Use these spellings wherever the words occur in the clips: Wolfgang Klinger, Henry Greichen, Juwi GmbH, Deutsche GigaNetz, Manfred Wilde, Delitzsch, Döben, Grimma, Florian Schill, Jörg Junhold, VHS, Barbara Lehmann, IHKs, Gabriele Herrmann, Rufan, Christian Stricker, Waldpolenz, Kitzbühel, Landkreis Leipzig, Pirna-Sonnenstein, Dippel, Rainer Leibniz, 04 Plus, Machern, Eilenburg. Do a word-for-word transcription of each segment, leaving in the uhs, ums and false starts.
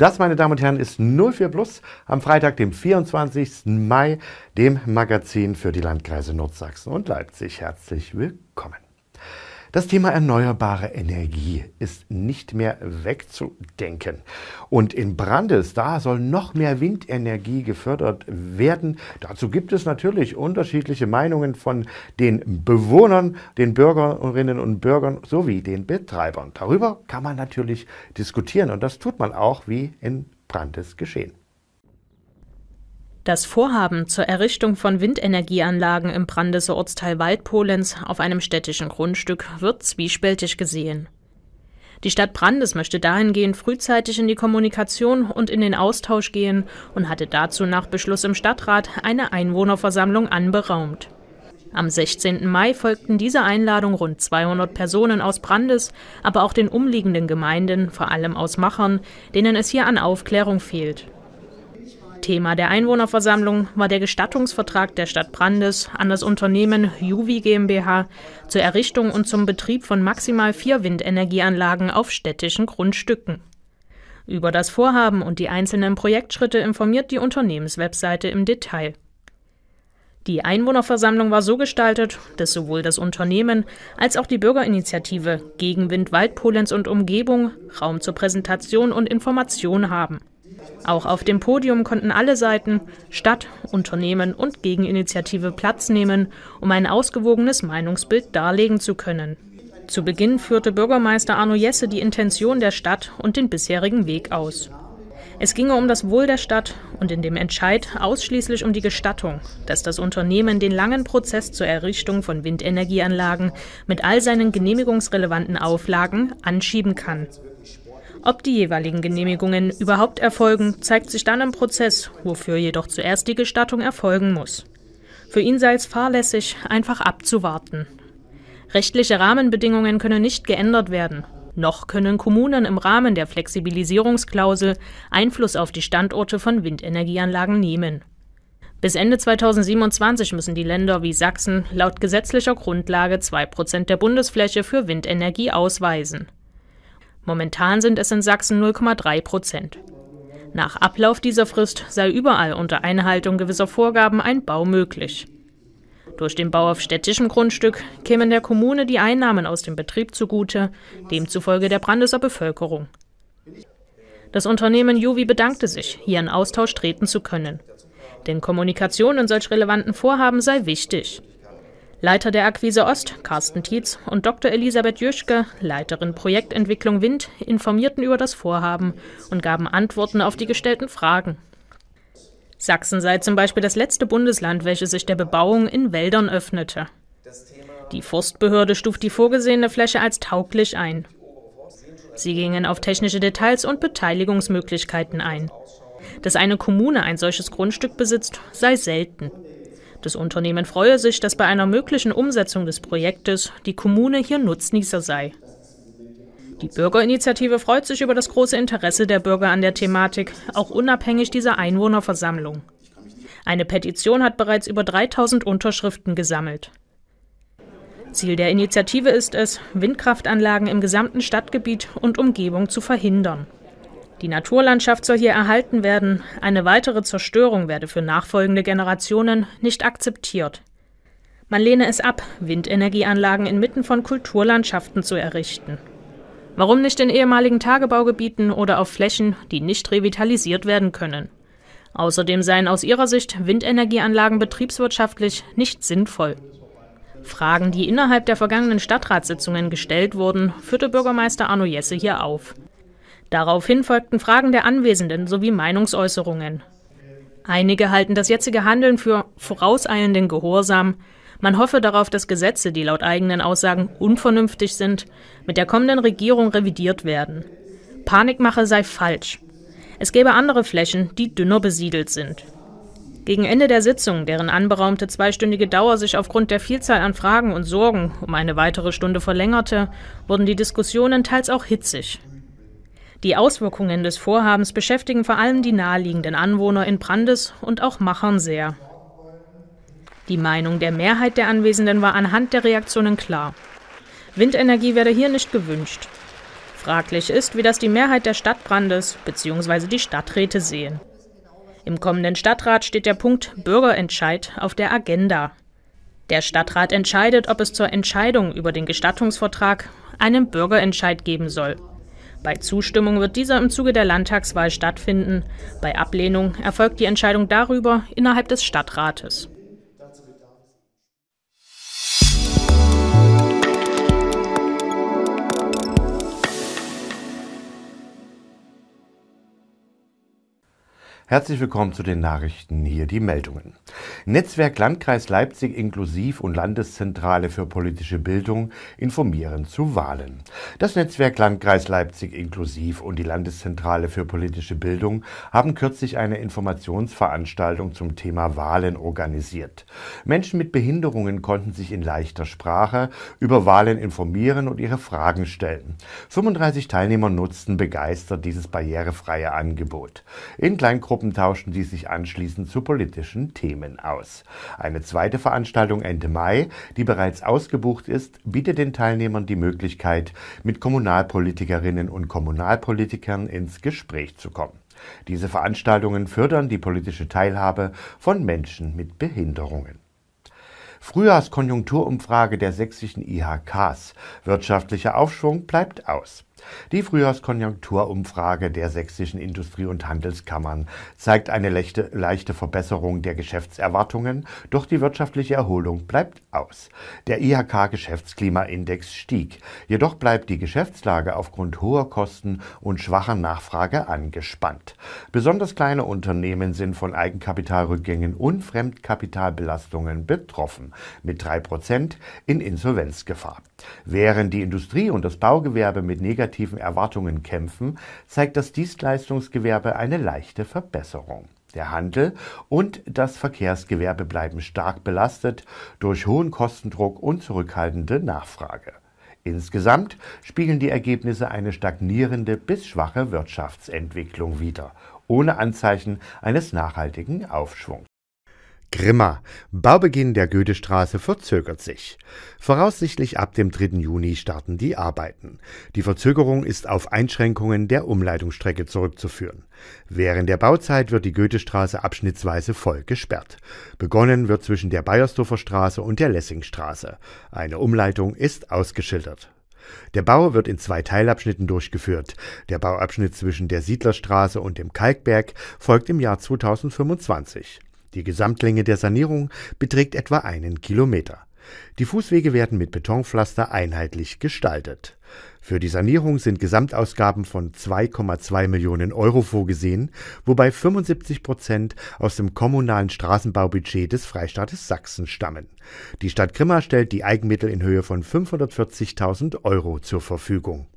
Das, meine Damen und Herren, ist null vier Plus am Freitag, dem vierundzwanzigsten Mai, dem Magazin für die Landkreise Nordsachsen und Leipzig. Herzlich willkommen. Das Thema erneuerbare Energie ist nicht mehr wegzudenken. Und in Brandis, da soll noch mehr Windenergie gefördert werden. Dazu gibt es natürlich unterschiedliche Meinungen von den Bewohnern, den Bürgerinnen und Bürgern sowie den Betreibern. Darüber kann man natürlich diskutieren und das tut man auch, wie in Brandis geschehen. Das Vorhaben zur Errichtung von Windenergieanlagen im Brandiser Ortsteil Waldpolenz auf einem städtischen Grundstück wird zwiespältig gesehen. Die Stadt Brandis möchte dahingehend frühzeitig in die Kommunikation und in den Austausch gehen und hatte dazu nach Beschluss im Stadtrat eine Einwohnerversammlung anberaumt. Am sechzehnten Mai folgten dieser Einladung rund zweihundert Personen aus Brandis, aber auch den umliegenden Gemeinden, vor allem aus Machern, denen es hier an Aufklärung fehlt. Thema der Einwohnerversammlung war der Gestattungsvertrag der Stadt Brandis an das Unternehmen Juwi GmbH zur Errichtung und zum Betrieb von maximal vier Windenergieanlagen auf städtischen Grundstücken. Über das Vorhaben und die einzelnen Projektschritte informiert die Unternehmenswebseite im Detail. Die Einwohnerversammlung war so gestaltet, dass sowohl das Unternehmen als auch die Bürgerinitiative Gegenwind Waldpolenz und Umgebung Raum zur Präsentation und Information haben. Auch auf dem Podium konnten alle Seiten, Stadt, Unternehmen und Gegeninitiative Platz nehmen, um ein ausgewogenes Meinungsbild darlegen zu können. Zu Beginn führte Bürgermeister Arno Jesse die Intention der Stadt und den bisherigen Weg aus. Es ginge um das Wohl der Stadt und in dem Entscheid ausschließlich um die Gestattung, dass das Unternehmen den langen Prozess zur Errichtung von Windenergieanlagen mit all seinen genehmigungsrelevanten Auflagen anschieben kann. Ob die jeweiligen Genehmigungen überhaupt erfolgen, zeigt sich dann im Prozess, wofür jedoch zuerst die Gestattung erfolgen muss. Für ihn sei es fahrlässig, einfach abzuwarten. Rechtliche Rahmenbedingungen können nicht geändert werden. Noch können Kommunen im Rahmen der Flexibilisierungsklausel Einfluss auf die Standorte von Windenergieanlagen nehmen. Bis Ende zweitausendsiebenundzwanzig müssen die Länder wie Sachsen laut gesetzlicher Grundlage zwei Prozent der Bundesfläche für Windenergie ausweisen. Momentan sind es in Sachsen null Komma drei Prozent. Nach Ablauf dieser Frist sei überall unter Einhaltung gewisser Vorgaben ein Bau möglich. Durch den Bau auf städtischem Grundstück kämen der Kommune die Einnahmen aus dem Betrieb zugute, demzufolge der Brandiser Bevölkerung. Das Unternehmen Juwi bedankte sich, hier in Austausch treten zu können. Denn Kommunikation in solch relevanten Vorhaben sei wichtig. Leiter der Akquise Ost, Carsten Tietz, und Doktor Elisabeth Jüschke, Leiterin Projektentwicklung Wind, informierten über das Vorhaben und gaben Antworten auf die gestellten Fragen. Sachsen sei zum Beispiel das letzte Bundesland, welches sich der Bebauung in Wäldern öffnete. Die Forstbehörde stuft die vorgesehene Fläche als tauglich ein. Sie gingen auf technische Details und Beteiligungsmöglichkeiten ein. Dass eine Kommune ein solches Grundstück besitzt, sei selten. Das Unternehmen freue sich, dass bei einer möglichen Umsetzung des Projektes die Kommune hier Nutznießer sei. Die Bürgerinitiative freut sich über das große Interesse der Bürger an der Thematik, auch unabhängig dieser Einwohnerversammlung. Eine Petition hat bereits über dreitausend Unterschriften gesammelt. Ziel der Initiative ist es, Windkraftanlagen im gesamten Stadtgebiet und Umgebung zu verhindern. Die Naturlandschaft soll hier erhalten werden, eine weitere Zerstörung werde für nachfolgende Generationen nicht akzeptiert. Man lehne es ab, Windenergieanlagen inmitten von Kulturlandschaften zu errichten. Warum nicht in ehemaligen Tagebaugebieten oder auf Flächen, die nicht revitalisiert werden können? Außerdem seien aus ihrer Sicht Windenergieanlagen betriebswirtschaftlich nicht sinnvoll. Fragen, die innerhalb der vergangenen Stadtratssitzungen gestellt wurden, führte Bürgermeister Arno Jesse hier auf. Daraufhin folgten Fragen der Anwesenden sowie Meinungsäußerungen. Einige halten das jetzige Handeln für vorauseilenden Gehorsam. Man hoffe darauf, dass Gesetze, die laut eigenen Aussagen unvernünftig sind, mit der kommenden Regierung revidiert werden. Panikmache sei falsch. Es gäbe andere Flächen, die dünner besiedelt sind. Gegen Ende der Sitzung, deren anberaumte zweistündige Dauer sich aufgrund der Vielzahl an Fragen und Sorgen um eine weitere Stunde verlängerte, wurden die Diskussionen teils auch hitzig. Die Auswirkungen des Vorhabens beschäftigen vor allem die naheliegenden Anwohner in Brandis und auch Machern sehr. Die Meinung der Mehrheit der Anwesenden war anhand der Reaktionen klar. Windenergie werde hier nicht gewünscht. Fraglich ist, wie das die Mehrheit der Stadt Brandis bzw. die Stadträte sehen. Im kommenden Stadtrat steht der Punkt Bürgerentscheid auf der Agenda. Der Stadtrat entscheidet, ob es zur Entscheidung über den Gestattungsvertrag einen Bürgerentscheid geben soll. Bei Zustimmung wird dieser im Zuge der Landtagswahl stattfinden. Bei Ablehnung erfolgt die Entscheidung darüber innerhalb des Stadtrates. Herzlich willkommen zu den Nachrichten, hier die Meldungen. Netzwerk Landkreis Leipzig inklusiv und Landeszentrale für politische Bildung informieren zu Wahlen. Das Netzwerk Landkreis Leipzig inklusiv und die Landeszentrale für politische Bildung haben kürzlich eine Informationsveranstaltung zum Thema Wahlen organisiert. Menschen mit Behinderungen konnten sich in leichter Sprache über Wahlen informieren und ihre Fragen stellen. fünfunddreißig Teilnehmer nutzten begeistert dieses barrierefreie Angebot. In Kleingruppen tauschten sie sich anschließend zu politischen Themen aus. Eine zweite Veranstaltung Ende Mai, die bereits ausgebucht ist, bietet den Teilnehmern die Möglichkeit, mit Kommunalpolitikerinnen und Kommunalpolitikern ins Gespräch zu kommen. Diese Veranstaltungen fördern die politische Teilhabe von Menschen mit Behinderungen. Frühjahrskonjunkturumfrage der sächsischen I H Ks. Wirtschaftlicher Aufschwung bleibt aus. Die Frühjahrskonjunkturumfrage der sächsischen Industrie- und Handelskammern zeigt eine leichte, leichte Verbesserung der Geschäftserwartungen, doch die wirtschaftliche Erholung bleibt aus. Der I H K-Geschäftsklimaindex stieg, jedoch bleibt die Geschäftslage aufgrund hoher Kosten und schwacher Nachfrage angespannt. Besonders kleine Unternehmen sind von Eigenkapitalrückgängen und Fremdkapitalbelastungen betroffen, mit drei Prozent in Insolvenzgefahr. Während die Industrie und das Baugewerbe mit negativen Erwartungen kämpfen, zeigt das Dienstleistungsgewerbe eine leichte Verbesserung. Der Handel und das Verkehrsgewerbe bleiben stark belastet durch hohen Kostendruck und zurückhaltende Nachfrage. Insgesamt spiegeln die Ergebnisse eine stagnierende bis schwache Wirtschaftsentwicklung wider, ohne Anzeichen eines nachhaltigen Aufschwungs. Grimma. Baubeginn der Goethestraße verzögert sich. Voraussichtlich ab dem dritten Juni starten die Arbeiten. Die Verzögerung ist auf Einschränkungen der Umleitungsstrecke zurückzuführen. Während der Bauzeit wird die Goethestraße abschnittsweise voll gesperrt. Begonnen wird zwischen der Bayersdorfer Straße und der Lessingstraße. Eine Umleitung ist ausgeschildert. Der Bau wird in zwei Teilabschnitten durchgeführt. Der Bauabschnitt zwischen der Siedlerstraße und dem Kalkberg folgt im Jahr zweitausendfünfundzwanzig. Die Gesamtlänge der Sanierung beträgt etwa einen Kilometer. Die Fußwege werden mit Betonpflaster einheitlich gestaltet. Für die Sanierung sind Gesamtausgaben von zwei Komma zwei Millionen Euro vorgesehen, wobei fünfundsiebzig Prozent aus dem kommunalen Straßenbaubudget des Freistaates Sachsen stammen. Die Stadt Grimma stellt die Eigenmittel in Höhe von fünfhundertvierzigtausend Euro zur Verfügung.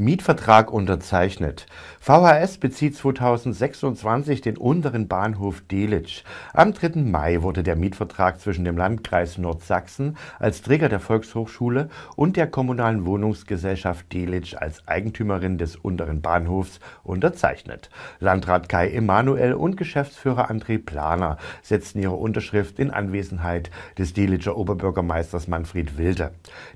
Mietvertrag unterzeichnet. V H S bezieht zweitausendsechsundzwanzig den unteren Bahnhof Delitzsch. Am dritten Mai wurde der Mietvertrag zwischen dem Landkreis Nordsachsen als Träger der Volkshochschule und der kommunalen Wohnungsgesellschaft Delitzsch als Eigentümerin des unteren Bahnhofs unterzeichnet. Landrat Kai Emanuel und Geschäftsführer André Planer setzten ihre Unterschrift in Anwesenheit des Delitzscher Oberbürgermeisters Manfred Wilde.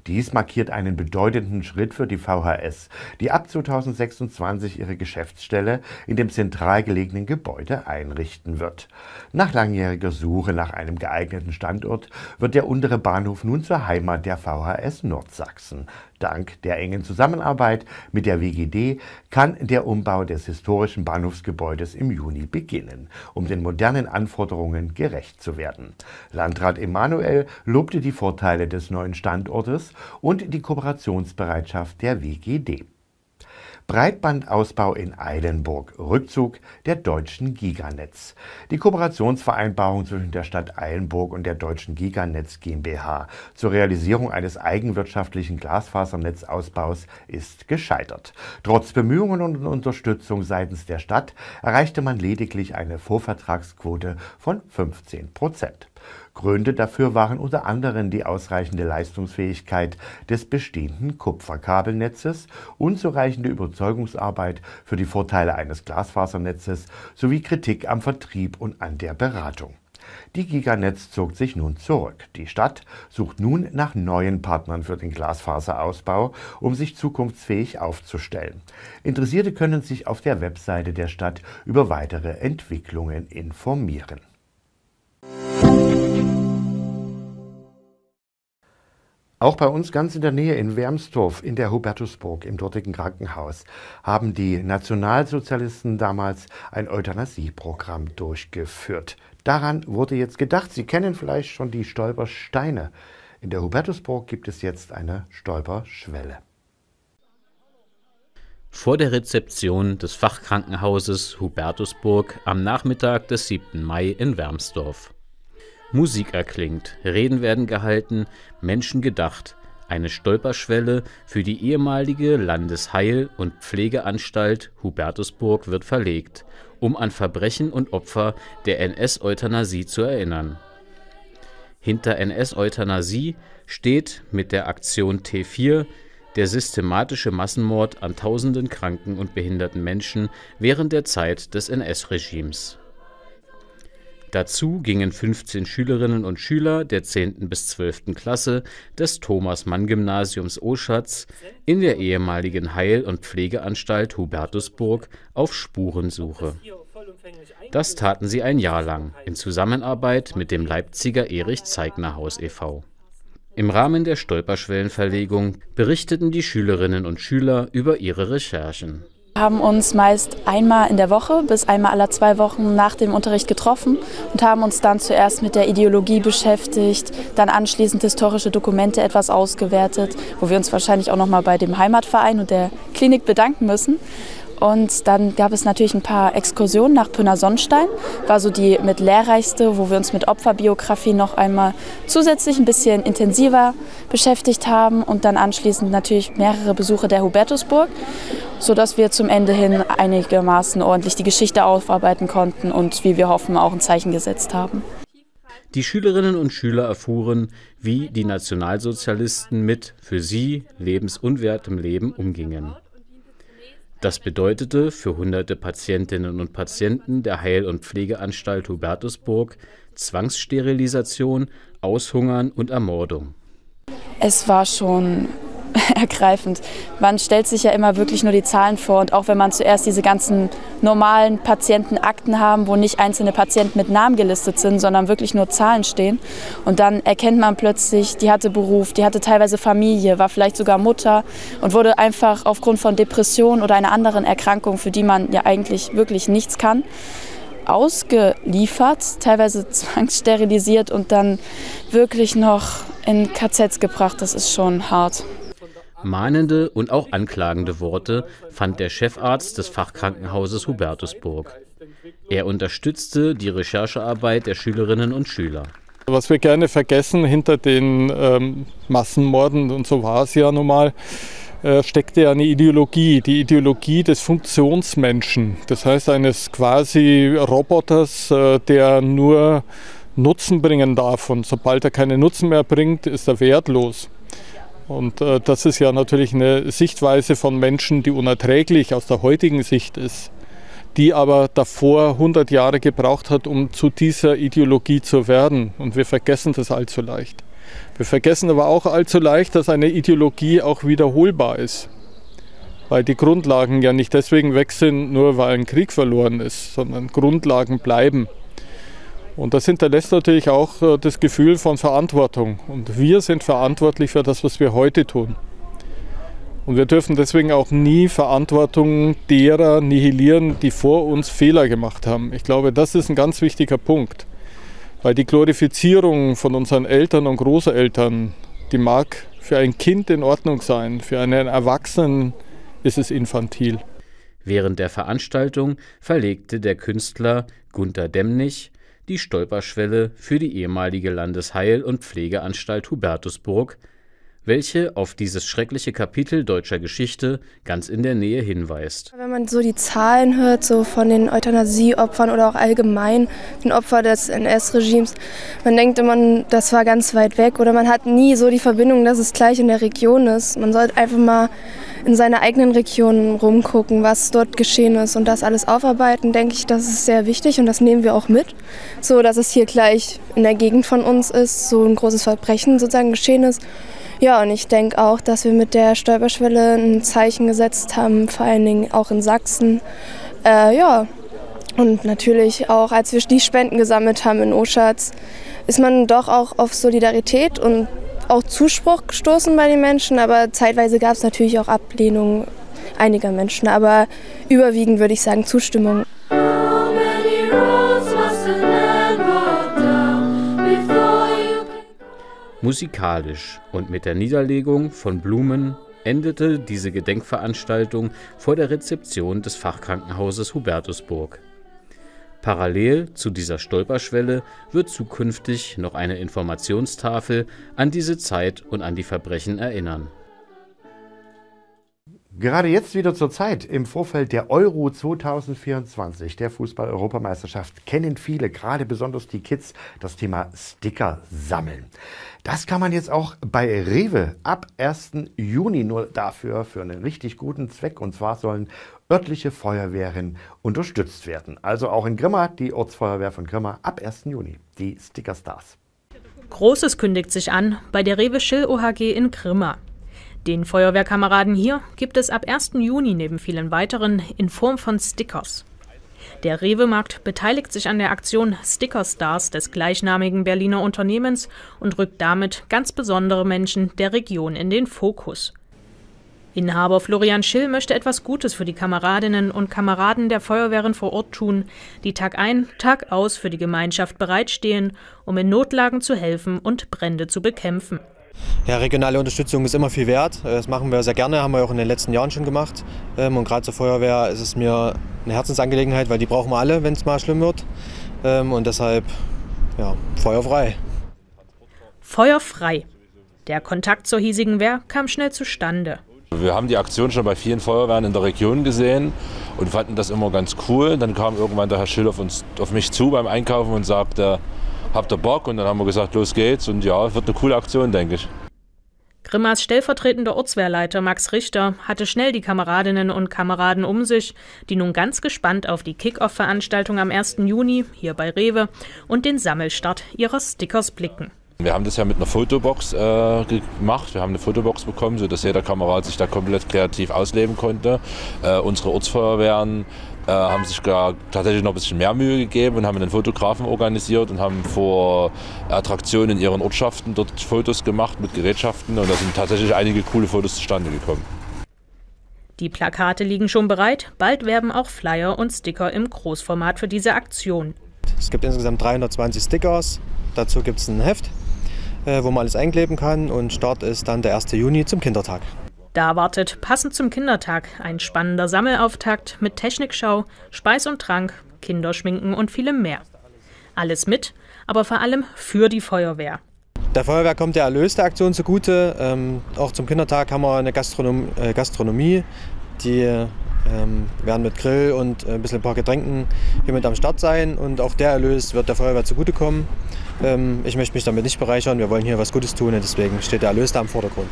Dies markiert einen bedeutenden Schritt für die V H S, die ab zweitausendsechsundzwanzig ihre Geschäftsstelle in dem zentral gelegenen Gebäude einrichten wird. Nach langjähriger Suche nach einem geeigneten Standort wird der untere Bahnhof nun zur Heimat der V H S Nordsachsen. Dank der engen Zusammenarbeit mit der W G D kann der Umbau des historischen Bahnhofsgebäudes im Juni beginnen, um den modernen Anforderungen gerecht zu werden. Landrat Emanuel lobte die Vorteile des neuen Standortes und die Kooperationsbereitschaft der W G D. Breitbandausbau in Eilenburg, Rückzug der Deutschen GigaNetz. Die Kooperationsvereinbarung zwischen der Stadt Eilenburg und der Deutschen GigaNetz GmbH zur Realisierung eines eigenwirtschaftlichen Glasfasernetzausbaus ist gescheitert. Trotz Bemühungen und Unterstützung seitens der Stadt erreichte man lediglich eine Vorvertragsquote von fünfzehn Prozent. Gründe dafür waren unter anderem die ausreichende Leistungsfähigkeit des bestehenden Kupferkabelnetzes, unzureichende Überzeugungsarbeit für die Vorteile eines Glasfasernetzes sowie Kritik am Vertrieb und an der Beratung. Die GigaNetz zog sich nun zurück. Die Stadt sucht nun nach neuen Partnern für den Glasfaserausbau, um sich zukunftsfähig aufzustellen. Interessierte können sich auf der Webseite der Stadt über weitere Entwicklungen informieren. Auch bei uns ganz in der Nähe in Wermsdorf in der Hubertusburg im dortigen Krankenhaus haben die Nationalsozialisten damals ein Euthanasieprogramm durchgeführt. Daran wurde jetzt gedacht. Sie kennen vielleicht schon die Stolpersteine. In der Hubertusburg gibt es jetzt eine Stolperschwelle. Vor der Rezeption des Fachkrankenhauses Hubertusburg am Nachmittag des siebten Mai in Wermsdorf. Musik erklingt, Reden werden gehalten, Menschen gedacht. Eine Stolperschwelle für die ehemalige Landesheil- und Pflegeanstalt Hubertusburg wird verlegt, um an Verbrechen und Opfer der N S-Euthanasie zu erinnern. Hinter N S-Euthanasie steht mit der Aktion T vier der systematische Massenmord an tausenden kranken und behinderten Menschen während der Zeit des N S-Regimes. Dazu gingen fünfzehn Schülerinnen und Schüler der zehnten bis zwölften Klasse des Thomas-Mann-Gymnasiums Oschatz in der ehemaligen Heil- und Pflegeanstalt Hubertusburg auf Spurensuche. Das taten sie ein Jahr lang in Zusammenarbeit mit dem Leipziger Erich-Zeigner-Haus e V Im Rahmen der Stolperschwellenverlegung berichteten die Schülerinnen und Schüler über ihre Recherchen. Wir haben uns meist einmal in der Woche bis einmal alle zwei Wochen nach dem Unterricht getroffen und haben uns dann zuerst mit der Ideologie beschäftigt, dann anschließend historische Dokumente etwas ausgewertet, wo wir uns wahrscheinlich auch nochmal bei dem Heimatverein und der Klinik bedanken müssen. Und dann gab es natürlich ein paar Exkursionen nach Pirna-Sonnenstein, war so die mit lehrreichste, wo wir uns mit Opferbiografie noch einmal zusätzlich ein bisschen intensiver beschäftigt haben und dann anschließend natürlich mehrere Besuche der Hubertusburg, sodass wir zum Ende hin einigermaßen ordentlich die Geschichte aufarbeiten konnten und wie wir hoffen auch ein Zeichen gesetzt haben. Die Schülerinnen und Schüler erfuhren, wie die Nationalsozialisten mit für sie lebensunwertem Leben umgingen. Das bedeutete für hunderte Patientinnen und Patienten der Heil- und Pflegeanstalt Hubertusburg Zwangssterilisation, Aushungern und Ermordung. Es war schon ergreifend. Man stellt sich ja immer wirklich nur die Zahlen vor und auch wenn man zuerst diese ganzen normalen Patientenakten haben, wo nicht einzelne Patienten mit Namen gelistet sind, sondern wirklich nur Zahlen stehen und dann erkennt man plötzlich, die hatte Beruf, die hatte teilweise Familie, war vielleicht sogar Mutter und wurde einfach aufgrund von Depressionen oder einer anderen Erkrankung, für die man ja eigentlich wirklich nichts kann, ausgeliefert, teilweise zwangssterilisiert und dann wirklich noch in K Zs gebracht. Das ist schon hart. Mahnende und auch anklagende Worte fand der Chefarzt des Fachkrankenhauses Hubertusburg. Er unterstützte die Recherchearbeit der Schülerinnen und Schüler. Was wir gerne vergessen, hinter den ähm, Massenmorden, und so war es ja nun mal, äh, steckte ja eine Ideologie, die Ideologie des Funktionsmenschen. Das heißt eines quasi Roboters, äh, der nur Nutzen bringen darf. Und sobald er keinen Nutzen mehr bringt, ist er wertlos. Und äh, das ist ja natürlich eine Sichtweise von Menschen, die unerträglich aus der heutigen Sicht ist, die aber davor hundert Jahre gebraucht hat, um zu dieser Ideologie zu werden. Und wir vergessen das allzu leicht. Wir vergessen aber auch allzu leicht, dass eine Ideologie auch wiederholbar ist, weil die Grundlagen ja nicht deswegen weg sind, nur weil ein Krieg verloren ist, sondern Grundlagen bleiben. Und das hinterlässt natürlich auch äh, das Gefühl von Verantwortung. Und wir sind verantwortlich für das, was wir heute tun. Und wir dürfen deswegen auch nie Verantwortung derer nihilieren, die vor uns Fehler gemacht haben. Ich glaube, das ist ein ganz wichtiger Punkt. Weil die Glorifizierung von unseren Eltern und Großeltern, die mag für ein Kind in Ordnung sein, für einen Erwachsenen ist es infantil. Während der Veranstaltung verlegte der Künstler Gunter Demnig die Stolperschwelle für die ehemalige Landesheil- und Pflegeanstalt Hubertusburg welche auf dieses schreckliche Kapitel deutscher Geschichte ganz in der Nähe hinweist. Wenn man so die Zahlen hört, so von den Euthanasieopfern oder auch allgemein den Opfern des N S-Regimes, man denkt immer, das war ganz weit weg oder man hat nie so die Verbindung, dass es gleich in der Region ist. Man sollte einfach mal in seiner eigenen Region rumgucken, was dort geschehen ist und das alles aufarbeiten, denke ich, das ist sehr wichtig und das nehmen wir auch mit, so dass es hier gleich in der Gegend von uns ist, so ein großes Verbrechen sozusagen geschehen ist. Ja, und ich denke auch, dass wir mit der Stolperschwelle ein Zeichen gesetzt haben, vor allen Dingen auch in Sachsen. Äh, ja, und natürlich auch, als wir die Spenden gesammelt haben in Oschatz, ist man doch auch auf Solidarität und auch Zuspruch gestoßen bei den Menschen. Aber zeitweise gab es natürlich auch Ablehnung einiger Menschen, aber überwiegend würde ich sagen Zustimmung. Musikalisch und mit der Niederlegung von Blumen endete diese Gedenkveranstaltung vor der Rezeption des Fachkrankenhauses Hubertusburg. Parallel zu dieser Stolperschwelle wird zukünftig noch eine Informationstafel an diese Zeit und an die Verbrechen erinnern. Gerade jetzt wieder zur Zeit, im Vorfeld der Euro zweitausendvierundzwanzig, der Fußball-Europameisterschaft, kennen viele, gerade besonders die Kids, das Thema Sticker sammeln. Das kann man jetzt auch bei Rewe ab ersten Juni nur dafür für einen richtig guten Zweck. Und zwar sollen örtliche Feuerwehren unterstützt werden. Also auch in Grimma, die Ortsfeuerwehr von Grimma, ab ersten Juni, die Stickerstars. Großes kündigt sich an bei der Rewe Schill O H G in Grimma. Den Feuerwehrkameraden hier gibt es ab ersten Juni neben vielen weiteren in Form von Stickers. Der Rewe-Markt beteiligt sich an der Aktion Stickerstars des gleichnamigen Berliner Unternehmens und rückt damit ganz besondere Menschen der Region in den Fokus. Inhaber Florian Schill möchte etwas Gutes für die Kameradinnen und Kameraden der Feuerwehren vor Ort tun, die Tag ein, Tag aus für die Gemeinschaft bereitstehen, um in Notlagen zu helfen und Brände zu bekämpfen. Ja, regionale Unterstützung ist immer viel wert. Das machen wir sehr gerne, haben wir auch in den letzten Jahren schon gemacht. Und gerade zur Feuerwehr ist es mir eine Herzensangelegenheit, weil die brauchen wir alle, wenn es mal schlimm wird. Und deshalb, ja, feuerfrei. Feuerfrei. Der Kontakt zur hiesigen Wehr kam schnell zustande. Wir haben die Aktion schon bei vielen Feuerwehren in der Region gesehen und fanden das immer ganz cool. Dann kam irgendwann der Herr Schill auf, uns, auf mich zu beim Einkaufen und sagte: Habt ihr Bock? Und dann haben wir gesagt, los geht's. Und ja, wird eine coole Aktion, denke ich. Grimmas stellvertretender Ortswehrleiter Max Richter hatte schnell die Kameradinnen und Kameraden um sich, die nun ganz gespannt auf die Kick-Off-Veranstaltung am ersten Juni hier bei Rewe und den Sammelstart ihrer Stickers blicken. Wir haben das ja mit einer Fotobox äh, gemacht. Wir haben eine Fotobox bekommen, sodass jeder Kamerad sich da komplett kreativ ausleben konnte. Äh, unsere Ortsfeuerwehren äh, haben sich gar tatsächlich noch ein bisschen mehr Mühe gegeben und haben einen Fotografen organisiert und haben vor Attraktionen in ihren Ortschaften dort Fotos gemacht mit Gerätschaften. Und da sind tatsächlich einige coole Fotos zustande gekommen. Die Plakate liegen schon bereit. Bald werden auch Flyer und Sticker im Großformat für diese Aktion. Es gibt insgesamt dreihundertzwanzig Stickers. Dazu gibt es ein Heft, wo man alles einkleben kann, und Start ist dann der erste Juni zum Kindertag. Da wartet passend zum Kindertag ein spannender Sammelauftakt mit Technikschau, Speis und Trank, Kinderschminken und vielem mehr. Alles mit, aber vor allem für die Feuerwehr. Der Feuerwehr kommt der Erlös der Aktion zugute. Ähm, auch zum Kindertag haben wir eine Gastronom äh, Gastronomie, die ähm, werden mit Grill und äh, ein bisschen ein paar Getränken hier mit am Start sein, und auch der Erlös wird der Feuerwehr zugutekommen. Ich möchte mich damit nicht bereichern, wir wollen hier was Gutes tun und deswegen steht der Erlös da im Vordergrund.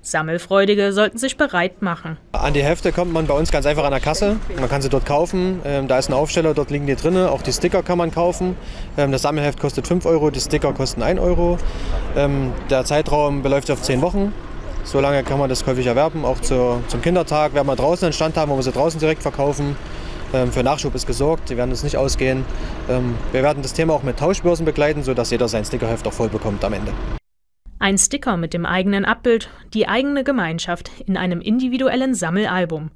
Sammelfreudige sollten sich bereit machen. An die Hefte kommt man bei uns ganz einfach an der Kasse, man kann sie dort kaufen, da ist ein Aufsteller, dort liegen die drin, auch die Sticker kann man kaufen. Das Sammelheft kostet fünf Euro, die Sticker kosten ein Euro. Der Zeitraum beläuft auf zehn Wochen, so lange kann man das häufig erwerben, auch zum Kindertag werden wir draußen einen Stand haben, wo wir sie draußen direkt verkaufen. Für Nachschub ist gesorgt, die werden uns nicht ausgehen. Wir werden das Thema auch mit Tauschbörsen begleiten, sodass jeder sein Stickerheft auch voll bekommt am Ende. Ein Sticker mit dem eigenen Abbild, die eigene Gemeinschaft in einem individuellen Sammelalbum.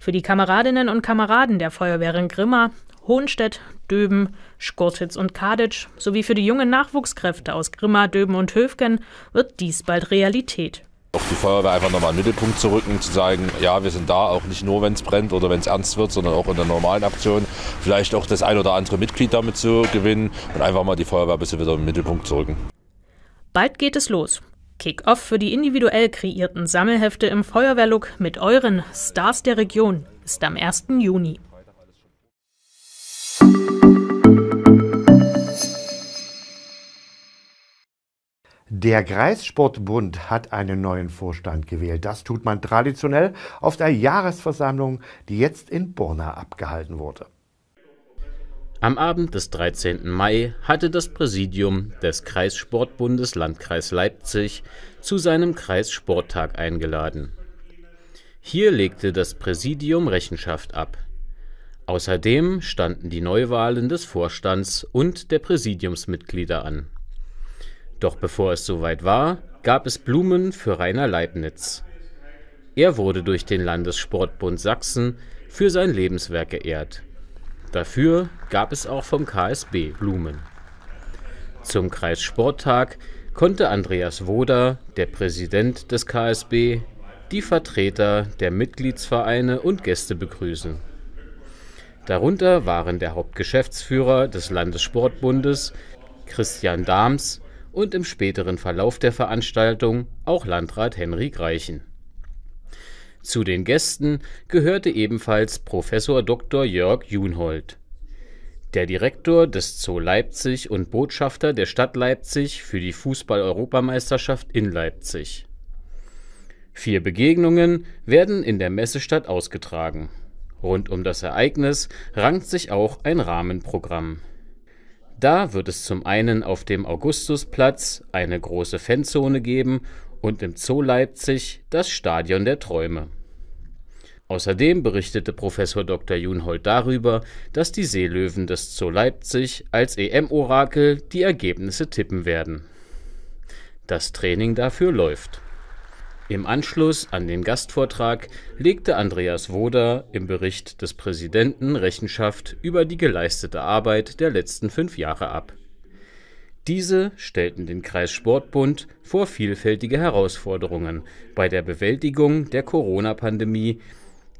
Für die Kameradinnen und Kameraden der Feuerwehren Grimma, Hohenstedt, Döben, Schkortitz und Kaditsch sowie für die jungen Nachwuchskräfte aus Grimma, Döben und Höfgen wird dies bald Realität. Auch die Feuerwehr einfach nochmal in den Mittelpunkt zu rücken, zu sagen, ja, wir sind da, auch nicht nur, wenn es brennt oder wenn es ernst wird, sondern auch in der normalen Aktion. Vielleicht auch das ein oder andere Mitglied damit zu gewinnen und einfach mal die Feuerwehr ein bisschen wieder in den Mittelpunkt zu rücken. Bald geht es los. Kick-Off für die individuell kreierten Sammelhefte im Feuerwehrlook mit euren Stars der Region ist am ersten Juni. Der Kreissportbund hat einen neuen Vorstand gewählt. Das tut man traditionell auf der Jahresversammlung, die jetzt in Borna abgehalten wurde. Am Abend des dreizehnten Mai hatte das Präsidium des Kreissportbundes Landkreis Leipzig zu seinem Kreissporttag eingeladen. Hier legte das Präsidium Rechenschaft ab. Außerdem standen die Neuwahlen des Vorstands und der Präsidiumsmitglieder an. Doch bevor es soweit war, gab es Blumen für Rainer Leibniz. Er wurde durch den Landessportbund Sachsen für sein Lebenswerk geehrt. Dafür gab es auch vom K S B Blumen. Zum Kreissporttag konnte Andreas Woda, der Präsident des K S B, die Vertreter der Mitgliedsvereine und Gäste begrüßen. Darunter waren der Hauptgeschäftsführer des Landessportbundes, Christian Dahms, und im späteren Verlauf der Veranstaltung auch Landrat Henry Greichen. Zu den Gästen gehörte ebenfalls Professor Doktor Jörg Junhold. Der Direktor des Zoo Leipzig und Botschafter der Stadt Leipzig für die Fußball-Europameisterschaft in Leipzig. Vier Begegnungen werden in der Messestadt ausgetragen. Rund um das Ereignis rankt sich auch ein Rahmenprogramm. Da wird es zum einen auf dem Augustusplatz eine große Fanzone geben und im Zoo Leipzig das Stadion der Träume. Außerdem berichtete Professor Doktor Junhold darüber, dass die Seelöwen des Zoo Leipzig als E M-Orakel die Ergebnisse tippen werden. Das Training dafür läuft. Im Anschluss an den Gastvortrag legte Andreas Woda im Bericht des Präsidenten Rechenschaft über die geleistete Arbeit der letzten fünf Jahre ab. Diese stellten den Kreissportbund vor vielfältige Herausforderungen bei der Bewältigung der Corona-Pandemie,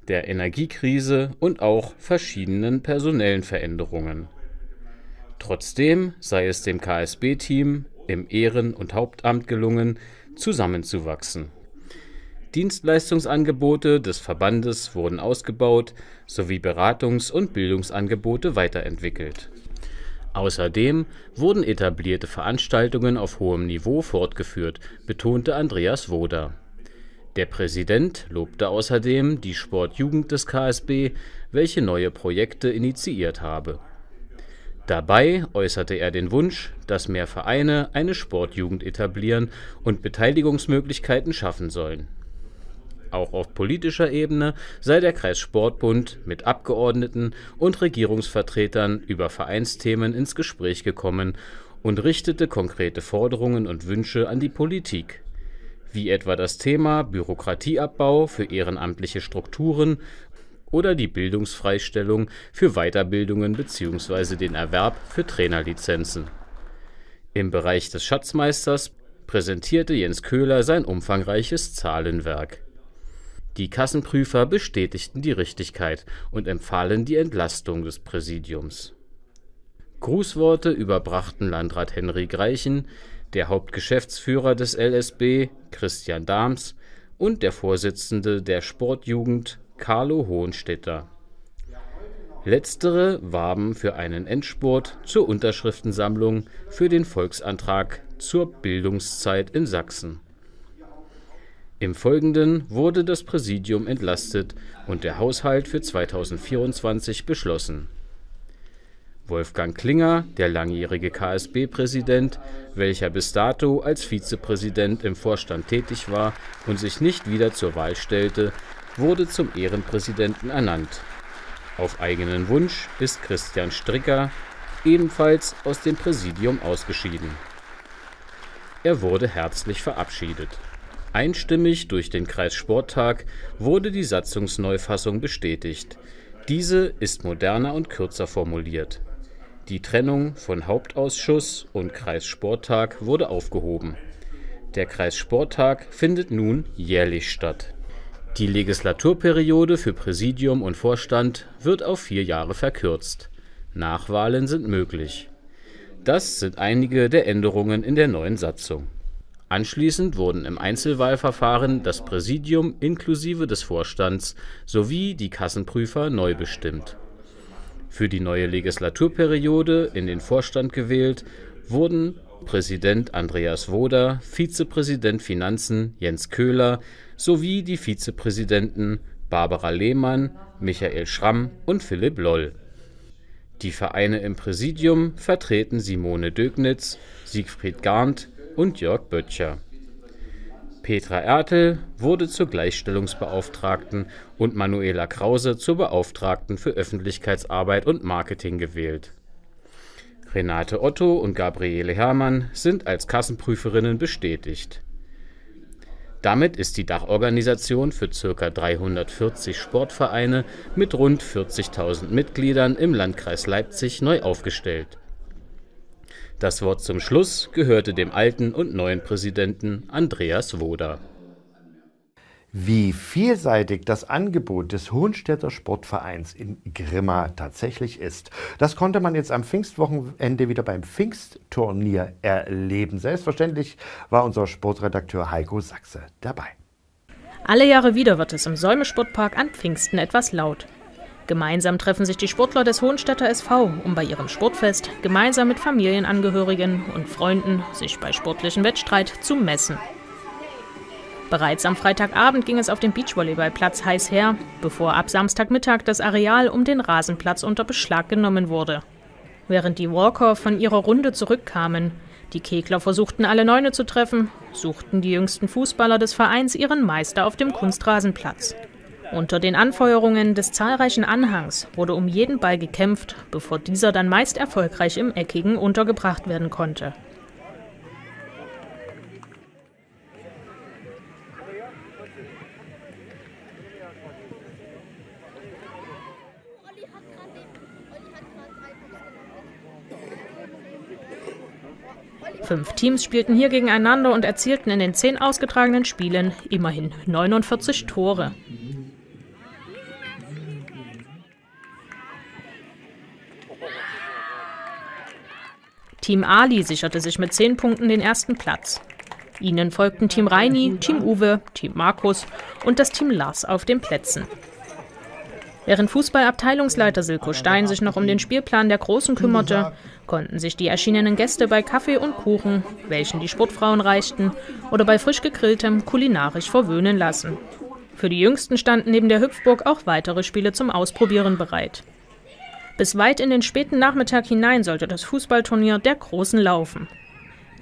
der Energiekrise und auch verschiedenen personellen Veränderungen. Trotzdem sei es dem K S B-Team im Ehren- und Hauptamt gelungen, zusammenzuwachsen. Dienstleistungsangebote des Verbandes wurden ausgebaut sowie Beratungs- und Bildungsangebote weiterentwickelt. Außerdem wurden etablierte Veranstaltungen auf hohem Niveau fortgeführt, betonte Andreas Woda. Der Präsident lobte außerdem die Sportjugend des K S B, welche neue Projekte initiiert habe. Dabei äußerte er den Wunsch, dass mehr Vereine eine Sportjugend etablieren und Beteiligungsmöglichkeiten schaffen sollen. Auch auf politischer Ebene sei der Kreissportbund mit Abgeordneten und Regierungsvertretern über Vereinsthemen ins Gespräch gekommen und richtete konkrete Forderungen und Wünsche an die Politik, wie etwa das Thema Bürokratieabbau für ehrenamtliche Strukturen oder die Bildungsfreistellung für Weiterbildungen bzw. den Erwerb für Trainerlizenzen. Im Bereich des Schatzmeisters präsentierte Jens Köhler sein umfangreiches Zahlenwerk. Die Kassenprüfer bestätigten die Richtigkeit und empfahlen die Entlastung des Präsidiums. Grußworte überbrachten Landrat Henry Greichen, der Hauptgeschäftsführer des L S B, Christian Dahms, und der Vorsitzende der Sportjugend, Carlo Hohenstetter. Letztere warben für einen Endspurt zur Unterschriftensammlung für den Volksantrag zur Bildungszeit in Sachsen. Im Folgenden wurde das Präsidium entlastet und der Haushalt für zweitausendvierundzwanzig beschlossen. Wolfgang Klinger, der langjährige K S B-Präsident, welcher bis dato als Vizepräsident im Vorstand tätig war und sich nicht wieder zur Wahl stellte, wurde zum Ehrenpräsidenten ernannt. Auf eigenen Wunsch ist Christian Stricker ebenfalls aus dem Präsidium ausgeschieden. Er wurde herzlich verabschiedet. Einstimmig durch den Kreissporttag wurde die Satzungsneufassung bestätigt. Diese ist moderner und kürzer formuliert. Die Trennung von Hauptausschuss und Kreissporttag wurde aufgehoben. Der Kreissporttag findet nun jährlich statt. Die Legislaturperiode für Präsidium und Vorstand wird auf vier Jahre verkürzt. Nachwahlen sind möglich. Das sind einige der Änderungen in der neuen Satzung. Anschließend wurden im Einzelwahlverfahren das Präsidium inklusive des Vorstands sowie die Kassenprüfer neu bestimmt. Für die neue Legislaturperiode in den Vorstand gewählt wurden Präsident Andreas Woda, Vizepräsident Finanzen Jens Köhler sowie die Vizepräsidenten Barbara Lehmann, Michael Schramm und Philipp Loll. Die Vereine im Präsidium vertreten Simone Dögnitz, Siegfried Garnt und Jörg Böttcher. Petra Ertel wurde zur Gleichstellungsbeauftragten und Manuela Krause zur Beauftragten für Öffentlichkeitsarbeit und Marketing gewählt. Renate Otto und Gabriele Herrmann sind als Kassenprüferinnen bestätigt. Damit ist die Dachorganisation für ca. dreihundertvierzig Sportvereine mit rund vierzigtausend Mitgliedern im Landkreis Leipzig neu aufgestellt. Das Wort zum Schluss gehörte dem alten und neuen Präsidenten Andreas Woda. Wie vielseitig das Angebot des Hohenstädter Sportvereins in Grimma tatsächlich ist, das konnte man jetzt am Pfingstwochenende wieder beim Pfingstturnier erleben. Selbstverständlich war unser Sportredakteur Heiko Sachse dabei. Alle Jahre wieder wird es im Säume-Sportpark an Pfingsten etwas laut. Gemeinsam treffen sich die Sportler des Hohenstädter S V, um bei ihrem Sportfest gemeinsam mit Familienangehörigen und Freunden sich bei sportlichem Wettstreit zu messen. Bereits am Freitagabend ging es auf dem Beachvolleyballplatz heiß her, bevor ab Samstagmittag das Areal um den Rasenplatz unter Beschlag genommen wurde. Während die Walker von ihrer Runde zurückkamen, die Kegler versuchten alle Neune zu treffen, suchten die jüngsten Fußballer des Vereins ihren Meister auf dem Kunstrasenplatz. Unter den Anfeuerungen des zahlreichen Anhangs wurde um jeden Ball gekämpft, bevor dieser dann meist erfolgreich im Eckigen untergebracht werden konnte. Fünf Teams spielten hier gegeneinander und erzielten in den zehn ausgetragenen Spielen immerhin neunundvierzig Tore. Team Ali sicherte sich mit zehn Punkten den ersten Platz. Ihnen folgten Team Reini, Team Uwe, Team Markus und das Team Lars auf den Plätzen. Während Fußballabteilungsleiter Silko Stein sich noch um den Spielplan der Großen kümmerte, konnten sich die erschienenen Gäste bei Kaffee und Kuchen, welchen die Sportfrauen reichten, oder bei frisch gegrilltem kulinarisch verwöhnen lassen. Für die Jüngsten standen neben der Hüpfburg auch weitere Spiele zum Ausprobieren bereit. Bis weit in den späten Nachmittag hinein sollte das Fußballturnier der Großen laufen.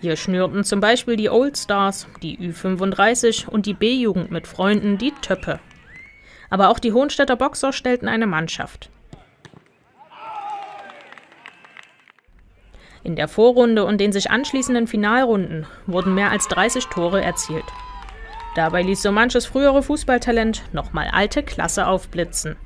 Hier schnürten zum Beispiel die Old Stars, die Ü fünfunddreißig und die B-Jugend mit Freunden die Töppe. Aber auch die Hohenstädter Boxer stellten eine Mannschaft. In der Vorrunde und den sich anschließenden Finalrunden wurden mehr als dreißig Tore erzielt. Dabei ließ so manches frühere Fußballtalent nochmal alte Klasse aufblitzen.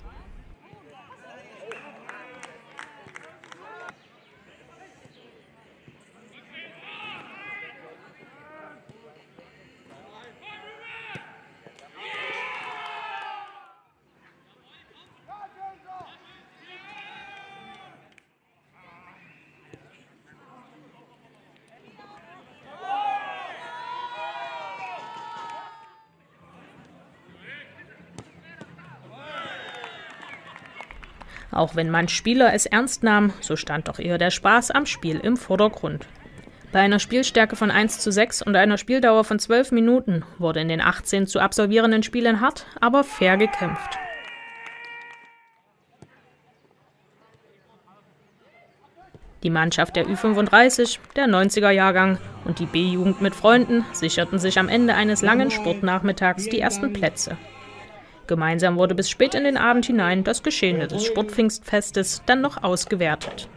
Auch wenn manch Spieler es ernst nahm, so stand doch eher der Spaß am Spiel im Vordergrund. Bei einer Spielstärke von eins zu sechs und einer Spieldauer von zwölf Minuten wurde in den achtzehn zu absolvierenden Spielen hart, aber fair gekämpft. Die Mannschaft der Ü fünfunddreißig, der neunziger-Jahrgang und die B-Jugend mit Freunden sicherten sich am Ende eines langen Sportnachmittags die ersten Plätze. Gemeinsam wurde bis spät in den Abend hinein das Geschehene des Sportpfingstfestes dann noch ausgewertet.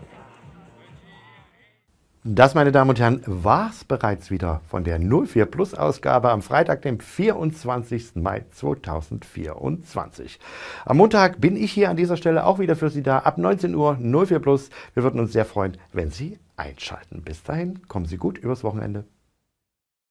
Das, meine Damen und Herren, war es bereits wieder von der null vier Plus-Ausgabe am Freitag, dem vierundzwanzigsten Mai zweitausendvierundzwanzig. Am Montag bin ich hier an dieser Stelle auch wieder für Sie da, ab neunzehn Uhr, null vier Plus. Wir würden uns sehr freuen, wenn Sie einschalten. Bis dahin, kommen Sie gut übers Wochenende.